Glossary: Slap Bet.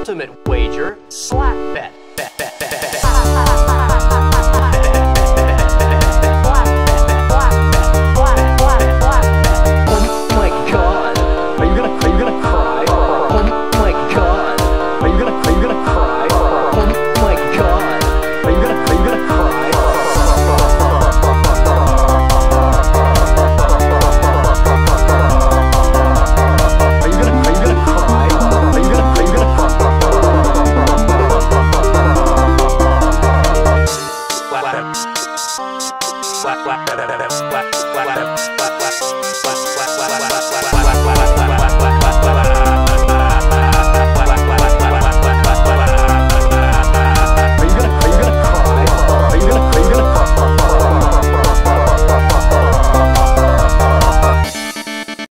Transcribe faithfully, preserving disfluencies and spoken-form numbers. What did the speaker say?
ultimate wager, Slap Bet.